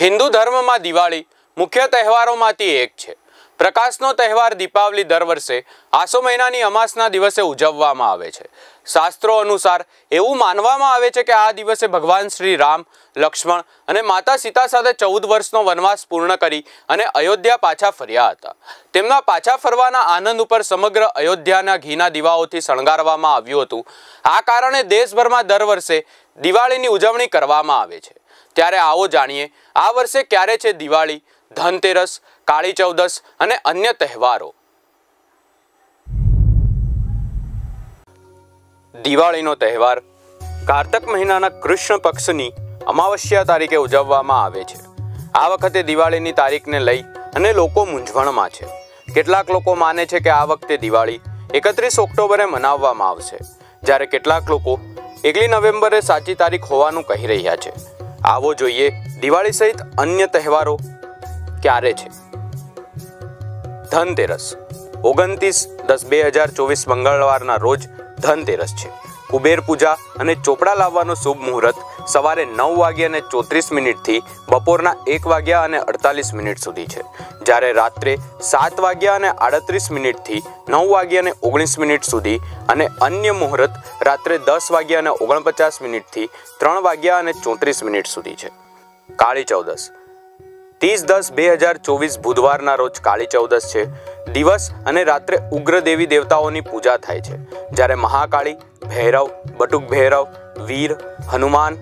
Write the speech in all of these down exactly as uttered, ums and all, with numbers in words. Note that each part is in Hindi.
हिंदू धर्म में दिवाळी मुख्य तहेवारों में एक है। प्रकाशनो तहेवार दीपावली दर वर्षे आसो महीनानी अमासना दिवसे उजववामां आवे छे। शास्त्रों अनुसार एवं मानवामां आवे छे के आ दिवसे भगवान श्री राम, लक्ष्मण अने माता सीता साथे चौद वर्षनो वनवास पूर्ण करी अने अयोध्या पाछा फर्या हता। तेमना पाछा फरवाना आनंद पर समग्र अयोध्याना घीना दीवाओथी शणगारवामां आव्युं हतुं। आ कारणे देशभरमां दर वर्षे दिवाळीनी उजवणी करवामां आवे छे। त्यारे आवो जाणीए आ वर्षे क्यारे छे दिवाळी, धनतेरस, काली चौदस अने अन्य तहेवारो। दिवाळीनो तहेवार कार्तक महीनाना कृष्ण पक्षनी अमावस्या तारीखे उजववामां आवे छे। आ वखते दिवाळीनी तारीखने लई अने लोको मूंझवणमां छे। केटलाक लोको माने छे के आ वखते दिवाळी एकत्रीस ऑक्टोबरे मनाववामां आवशे, ज्यारे केटलाक लोको एकली नवेम्बरे साची तारीख होवानुं कही रह्या छे। आवो जोईए दिवाळी सहित अन्य तहेवारो क्यारे छे। धनतेरस ओगणतीस दस बे हजार चौवीस मंगलवारना रोज धनतेरस छे। कुबेर पूजा अने चोपड़ा लाववानो शुभ मुहूर्त सवारे नौ वाग्या अने चौत्रीस मिनिटथी बपोरना एक वाग्या अने अड़तालीस मिनिट सुधी छे, ज्यारे रात्रे सात वाग्या अने आड़तरीस मिनिटथी नौ वाग्या अने ओगणीस मिनिट सुधी अने अन्य मुहूर्त रात्रे दस वाग्या अने ओगणपचास मिनिटथी त्रण वाग्या अने चौत्रीस मिनिट सुधी छे। काली चौदस तीस दस बे हजार चौवीस बुधवार ना रोज काली चौदस छे। दिवस अने रात्रे उग्र देवी देवताओनी पूजा थाय छे, ज्यारे महाकाली, भैरव, बटुक भैरव, वीर, हनुमान,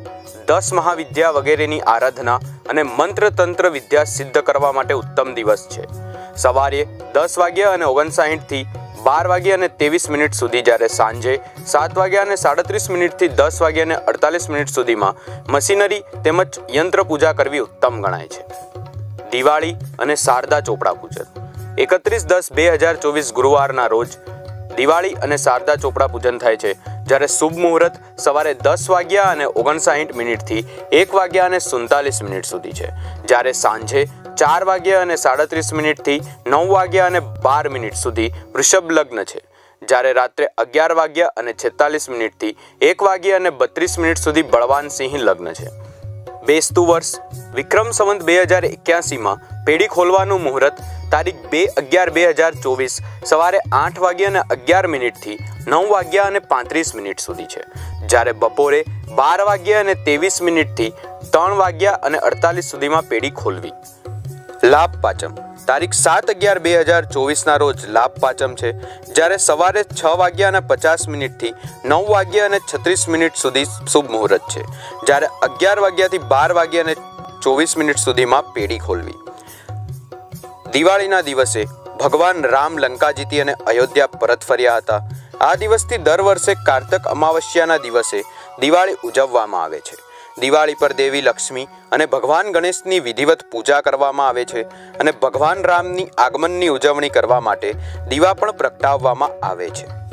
दस महाविद्या वगैरेनी आराधना अने मंत्र तंत्र विद्या सिद्ध करवा माटे उत्तम दिवस छे। सवारे दस वाग्या अने ओगणसाठ थी बार वाग्या अने तेवीस मिनिट सुधी, ज्यारे सांजे सात वाग्या अने साड़ीस मिनिट थी दस वाग्या अने अड़तालीस मिनिट सुधीमां मशीनरी तेमज यंत्र पूजा करवी उत्तम गणाय छे। दिवाळी अने शारदा चोपड़ा पूजन एकत्रीस दस बे हजार चौवीस गुरुवार ना रोज दिवाळी अने शारदा चोपड़ा पूजन थाय छे, ज्यारे शुभ मुहूर्त सवारे दस वाग्या अने ओगणसाठ मिनिट थी एक वाग्या अने सुड़तालीस मिनिट सुधी छे, ज्यारे सांजे चार वाग्या अने साड़ीस मिनिट थी नौ वाग्या अने बार मिनिट सुधी वृषभ लग्न छे, ज्यारे रात्रे अगियार वाग्या अने छेतालीस मिनिट थी एक वाग्या अने बत्रीस मिनिट सुधी बलवान सिंह लग्न छे। बेसतु वर्ष विक्रम संवत दो हज़ार इक्यासी में पेढ़ी खोलवानुं मुहूर्त तारीख दो ग्यारह दो हज़ार चौबीस सवारे आठ वाग्या अने अगियार मिनिट थी नौ वाग्या अने पैंतीस मिनिट सुधी छे, ज्यारे बपोरे बारह वाग्या अने तेवीस मिनिट थी तीन वाग्या अने अड़तालीस सुधी में पेढ़ी खोलवी। लाभ पाचम तारीख सात अगियार बे हज़ार चौवीस ना रोज लाभ पाचम छे, ज्यारे सवारे छ वाग्या अने पचास मिनिट थी नौ वाग्या अने छत्रीस मिनिट सुधी शुभ मुहूर्त छे, ज्यारे अगियार वाग्या थी बार वाग्या अने चौवीस मिनिट सुधी में पेढ़ी खोलवी। दिवाळीना दिवसे भगवान राम लंका जीती अने अयोध्या परत फर्या हता। आ दिवसथी दर वर्षे कार्तक अमावस्याना दिवसे दिवाळी उजववामां आवे छे। दिवाळी पर देवी लक्ष्मी अने भगवान गणेशनी विधिवत पूजा करवामां आवे छे अने भगवान रामनी आगमननी उजवणी करवा माटे दीवा पण प्रगटाववामां आवे छे।